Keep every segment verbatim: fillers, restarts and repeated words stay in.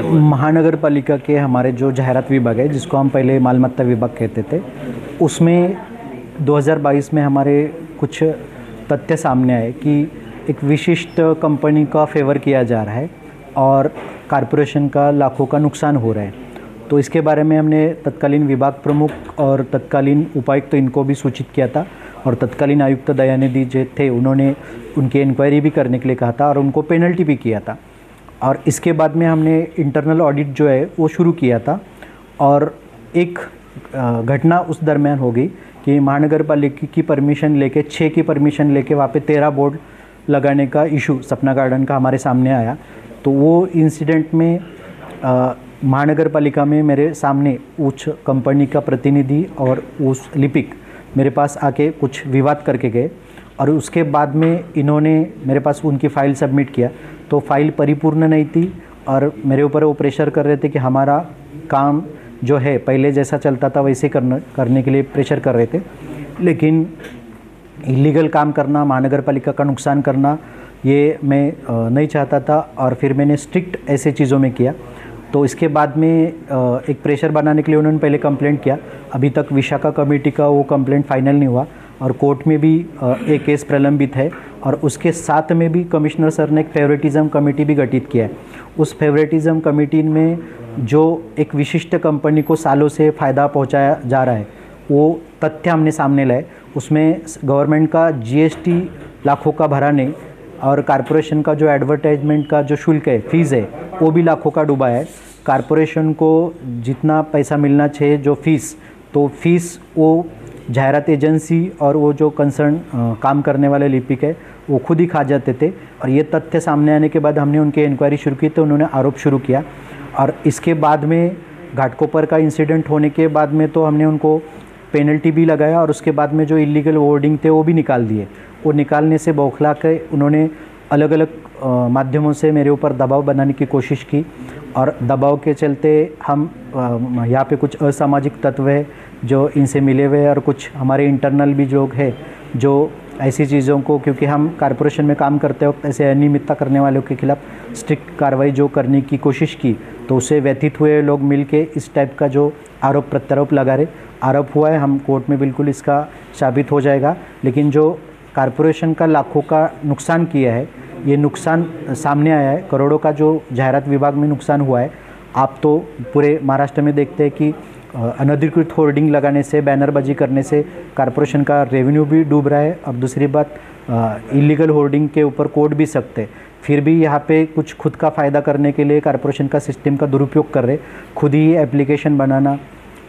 क्या हुआ? महानगर पालिका के हमारे जो जाहिरात विभाग है, जिसको हम पहले मालमत्ता विभाग कहते थे, उसमें दो हज़ार बाईस में हमारे कुछ तथ्य सामने आए कि एक विशिष्ट कंपनी का फेवर किया जा रहा है और कॉरपोरेशन का लाखों का नुकसान हो रहा है। तो इसके बारे में हमने तत्कालीन विभाग प्रमुख और तत्कालीन उपायुक्त तो इनको भी सूचित किया था, और तत्कालीन आयुक्त दयानिधि जी थे, उन्होंने उनकी इंक्वायरी भी करने के लिए कहा था और उनको पेनल्टी भी किया था। और इसके बाद में हमने इंटरनल ऑडिट जो है वो शुरू किया था। और एक घटना उस दरमियान हो गई कि महानगर पालिका की परमिशन लेके छः की परमिशन लेके वहाँ पे तेरह बोर्ड लगाने का इशू सपना गार्डन का हमारे सामने आया। तो वो इंसिडेंट में महानगर पालिका में मेरे सामने उस कंपनी का प्रतिनिधि और उस लिपिक मेरे पास आके कुछ विवाद करके गए, और उसके बाद में इन्होंने मेरे पास उनकी फ़ाइल सबमिट किया तो फाइल परिपूर्ण नहीं थी, और मेरे ऊपर वो प्रेशर कर रहे थे कि हमारा काम जो है पहले जैसा चलता था वैसे करना करने के लिए प्रेशर कर रहे थे। लेकिन इलीगल काम करना, महानगर पालिका का नुकसान करना, ये मैं नहीं चाहता था, और फिर मैंने स्ट्रिक्ट ऐसे चीज़ों में किया। तो इसके बाद में एक प्रेशर बनाने के लिए उन्होंने पहले कंप्लेंट किया। अभी तक विशाखा कमेटी का वो कंप्लेंट फाइनल नहीं हुआ, और कोर्ट में भी एक केस प्रलंबित है, और उसके साथ में भी कमिश्नर सर ने एक फेवरेटिज़म कमेटी भी गठित किया है। उस फेवरेटिज़म कमेटी में जो एक विशिष्ट कंपनी को सालों से फ़ायदा पहुंचाया जा रहा है वो तथ्य हमने सामने लाए। उसमें गवर्नमेंट का जीएसटी लाखों का भरा नहीं, और कॉरपोरेशन का जो एडवर्टाइजमेंट का जो शुल्क है, फीस है, वो भी लाखों का डूबा है। कॉरपोरेशन को जितना पैसा मिलना चाहिए जो फीस, तो फीस वो जाहिरात एजेंसी और वो जो कंसर्न काम करने वाले लिपिक है वो खुद ही खा जाते थे। और ये तथ्य सामने आने के बाद हमने उनकी इंक्वायरी शुरू की, तो उन्होंने आरोप शुरू किया। और इसके बाद में घाटकोपर का इंसिडेंट होने के बाद में तो हमने उनको पेनल्टी भी लगाया, और उसके बाद में जो इलीगल होर्डिंग थे वो भी निकाल दिए। वो निकालने से बौखला के उन्होंने अलग अलग माध्यमों से मेरे ऊपर दबाव बनाने की कोशिश की, और दबाव के चलते हम यहाँ पे कुछ असामाजिक तत्व है जो इनसे मिले हुए, और कुछ हमारे इंटरनल भी लोग हैं जो ऐसी चीज़ों को, क्योंकि हम कॉरपोरेशन में काम करते वक्त ऐसे अनियमितता करने वालों के खिलाफ स्ट्रिक्ट कार्रवाई जो करने की कोशिश की, तो उससे व्यथित हुए लोग मिलके इस टाइप का जो आरोप प्रत्यारोप लगा रहे आरोप हुआ है। हम कोर्ट में बिल्कुल इसका साबित हो जाएगा, लेकिन जो कॉरपोरेशन का लाखों का नुकसान किया है, ये नुकसान सामने आया है। करोड़ों का जो जाहिरात विभाग में नुकसान हुआ है, आप तो पूरे महाराष्ट्र में देखते हैं कि अनधिकृत होर्डिंग लगाने से, बैनरबाजी करने से कॉरपोरेशन का रेवेन्यू भी डूब रहा है, और दूसरी बात इलीगल होर्डिंग के ऊपर कोर्ट भी सकते हैं। फिर भी यहाँ पे कुछ खुद का फ़ायदा करने के लिए कॉरपोरेशन का सिस्टम का दुरुपयोग कर रहे, खुद ही एप्लीकेशन बनाना,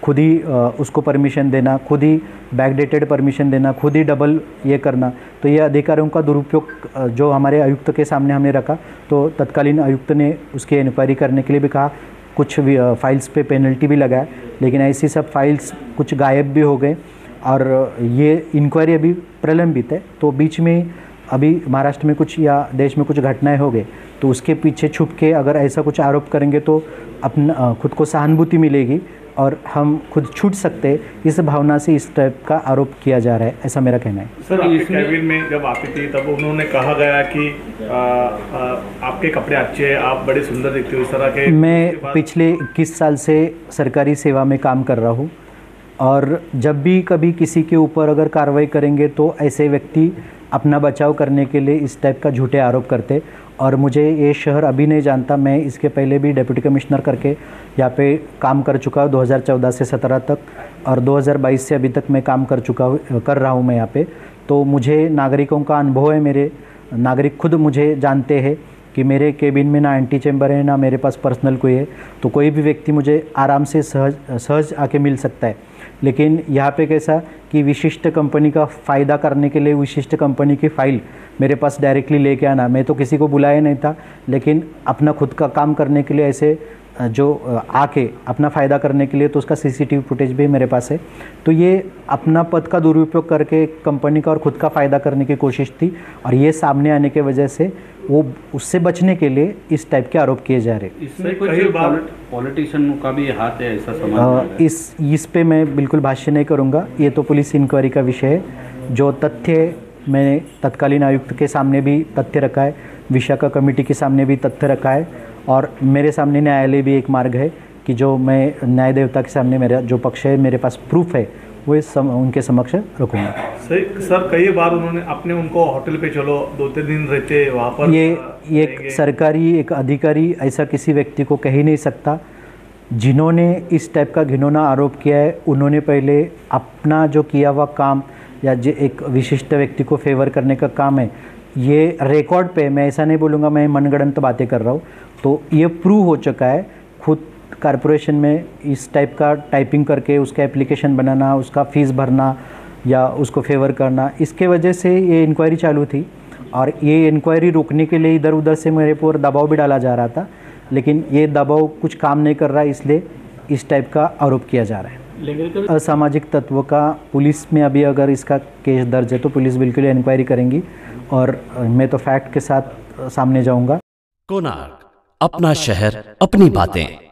खुद ही उसको परमिशन देना, खुद ही बैकडेटेड परमिशन देना, खुद ही डबल ये करना। तो ये अधिकारों का दुरुपयोग जो हमारे आयुक्त के सामने हमने रखा, तो तत्कालीन आयुक्त ने उसकी इंक्वायरी करने के लिए भी कहा, कुछ भी फाइल्स पे पेनल्टी भी लगाया, लेकिन ऐसी सब फाइल्स कुछ गायब भी हो गए, और ये इंक्वायरी अभी प्रलंबित है। तो बीच में अभी महाराष्ट्र में कुछ या देश में कुछ घटनाएं हो गई, तो उसके पीछे छुप के अगर ऐसा कुछ आरोप करेंगे तो अपना खुद को सहानुभूति मिलेगी और हम खुद छूट सकते, इस भावना से इस टाइप का आरोप किया जा रहा है, ऐसा मेरा कहना है। सर, आपके कैबिन में जब आती थी तब उन्होंने कहा गया कि आ, आ, आपके कपड़े अच्छे हैं, आप बड़े सुंदर दिखते हो, इस तरह के। मैं पिछले इक्कीस साल से सरकारी सेवा में काम कर रहा हूँ, और जब भी कभी किसी के ऊपर अगर कार्रवाई करेंगे तो ऐसे व्यक्ति अपना बचाव करने के लिए इस टाइप का झूठे आरोप करते। और मुझे ये शहर अभी नहीं जानता, मैं इसके पहले भी डिप्टी कमिश्नर करके यहाँ पे काम कर चुका हूँ दो हज़ार चौदह से सत्रह तक, और दो हज़ार बाईस से अभी तक मैं काम कर चुका हूँ कर रहा हूँ मैं यहाँ पे। तो मुझे नागरिकों का अनुभव है, मेरे नागरिक खुद मुझे जानते हैं कि मेरे केबिन में ना एंटी चैम्बर है, ना मेरे पास पर्सनल कोई है, तो कोई भी व्यक्ति मुझे आराम से सहज सहज आके मिल सकता है। लेकिन यहाँ पे कैसा कि विशिष्ट कंपनी का फ़ायदा करने के लिए विशिष्ट कंपनी की फ़ाइल मेरे पास डायरेक्टली लेके आना, मैं तो किसी को बुलाया नहीं था, लेकिन अपना खुद का काम करने के लिए ऐसे जो आके अपना फ़ायदा करने के लिए, तो उसका सीसीटीवी फुटेज भी मेरे पास है। तो ये अपना पद का दुरुपयोग करके कंपनी का और ख़ुद का फ़ायदा करने की कोशिश थी, और ये सामने आने की वजह से वो उससे बचने के लिए इस टाइप के आरोप किए जा रहे। इसमें कोई पॉलिटिशियन का भी हाथ है ऐसा समझ आ, इस इस पे मैं बिल्कुल भाष्य नहीं करूँगा, ये तो पुलिस इंक्वायरी का विषय है। जो तथ्य मैंने तत्कालीन आयुक्त के सामने भी तथ्य रखा है, विशाखा कमेटी के सामने भी तथ्य रखा है, और मेरे सामने न्यायालय भी एक मार्ग है कि जो मैं न्याय देवता के सामने मेरा जो पक्ष है, मेरे पास प्रूफ है, वो सम, उनके समक्ष रखूँगा। सर सर कई बार उन्होंने अपने उनको होटल पे चलो दो तीन दिन रहते वहाँ पर। ये एक सरकारी एक अधिकारी ऐसा किसी व्यक्ति को कह ही नहीं सकता। जिन्होंने इस टाइप का घिनौना आरोप किया है उन्होंने पहले अपना जो किया हुआ काम या जो एक विशिष्ट व्यक्ति को फेवर करने का काम है, ये रिकॉर्ड पे, मैं ऐसा नहीं बोलूँगा, मैं मनगढ़ंत बातें कर रहा हूँ, तो ये प्रूव हो चुका है। खुद कॉरपोरेशन में इस टाइप का टाइपिंग करके उसका एप्लीकेशन बनाना, उसका फ़ीस भरना या उसको फेवर करना, इसके वजह से ये इंक्वायरी चालू थी। और ये इंक्वायरी रोकने के लिए इधर उधर से मेरे पर दबाव भी डाला जा रहा था, लेकिन ये दबाव कुछ काम नहीं कर रहा, इसलिए इस टाइप का आरोप किया जा रहा है। असामाजिक तत्वों का पुलिस में अभी अगर इसका केस दर्ज है तो पुलिस बिल्कुल इंक्वायरी करेंगी और मैं तो फैक्ट के साथ सामने जाऊंगा। कोणार्क, अपना शहर, अपनी बातें।